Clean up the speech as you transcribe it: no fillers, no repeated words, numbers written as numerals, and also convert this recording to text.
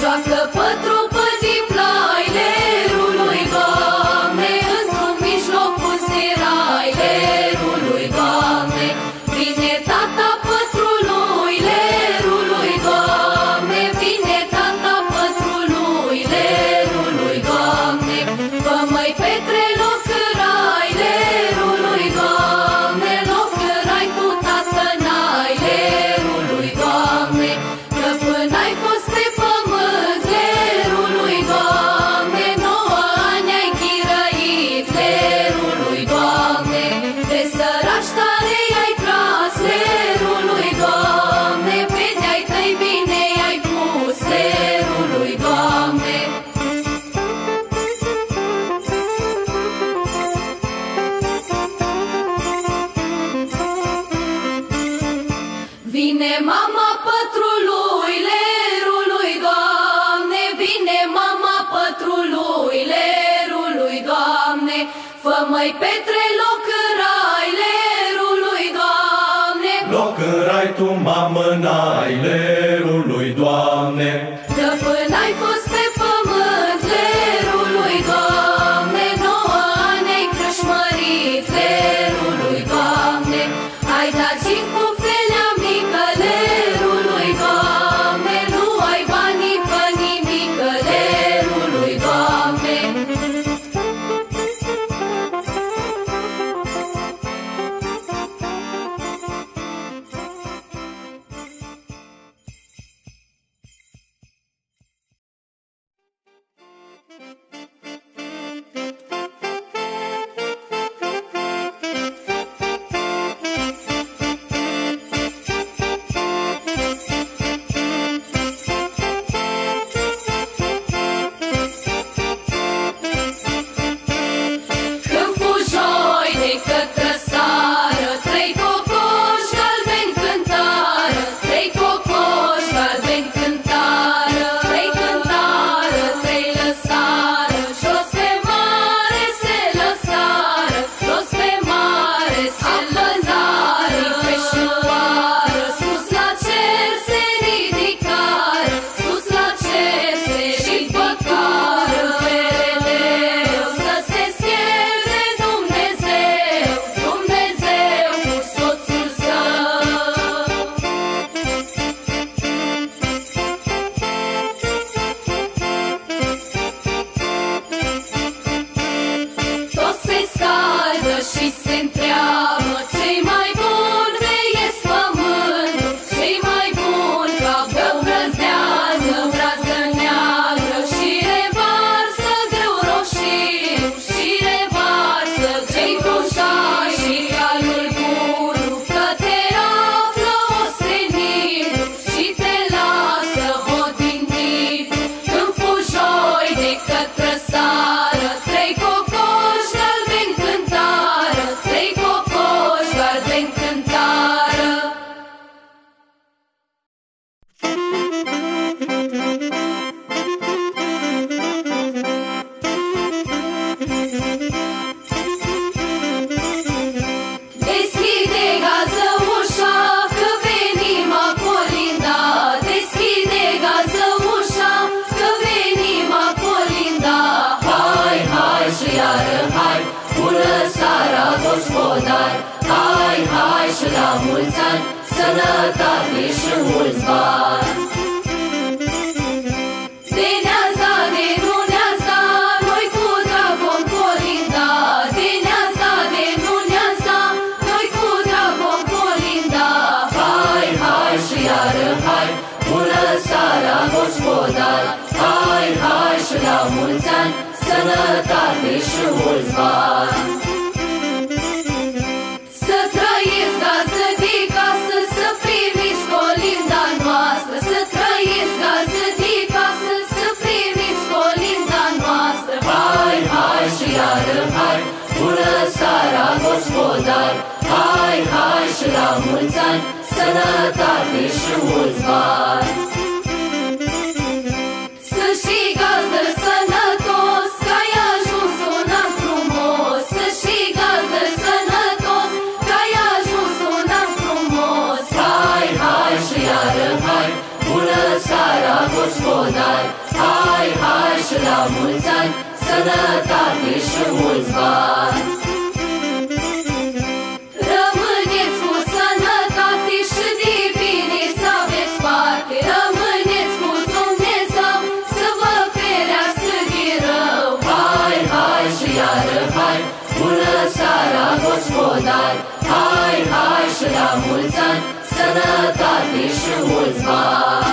Joacă pătru păzi ploile rului, Doamne, într-un mijloc puse raile rului, Doamne, vine tata pătrului lerului, Doamne, vine tata pătrului lerului, Doamne, vă mai petre loc rai lerului, Doamne, loc rai tu tată n-ai lerului, Doamne, că până ai fost pe pământ lerului, Doamne, 9 ani ai chirăit lerului, Doamne, pe săraci tare i-ai tras lerului, Doamne, pe de-ai tăi bine i-ai pus lerului, Doamne. Vine mama pătrului lerului, Doamne, vine mama pătrului lerului, Doamne, fă-măi petre loc în rai lerului, Doamne, loc în rai tu, mamă, n-ai lerului, Doamne, că până ai fost pe pământ lerului, Doamne, 9 ani ai crășmărit lerului, Doamne, ai dat zi-n cu felea mică lerului, Doamne, nu ai banii pe nimică lerului, Doamne. Și se-ntreabă ce-i mai bun, veiesc pământul, ce-i mai bun, că o brăznează, o brază neagră, și revarsă greu roșii, și revarsă ce-i brușai, și calul bun, că te află o strenit, și te lasă o dintit, când fujoi de către sară, 3 cocoși galbeni cântară, deschide gazdă ușa, că venim a colinda, deschide gazdă ușa, că venim a colinda, hai, hai și iară hai, bună seara gospodar, hai, hai și la mulți ani, sănătate și mulți bani. Gospodar, hai, hai și la mulți ani, sănătate și mulți bani. Să trăiți gazdă de casă, să primiți colinda noastră, să trăiți gazdă de casă, să primiți colinda noastră. Hai, hai și iară hai, bună seara gospodar, hai, hai și la mulți ani, sănătate și mulți bani. Să știi gazdă sănătos, că ai ajuns un an frumos. Să știi gazdă sănătos, că ai ajuns un an frumos. Hai, hai și iară hai, bună seara gospodari. Hai, hai și la mulți ani, sănătate și mulți bani. Rămâneți cu sănătate și de bine să aveți parte. Rămâneți cu Dumnezeu să vă ferească de rău. Hai, hai și iară hai, bună seara gospodari. Hai, hai și la mulți ani, sănătate și mulți bani.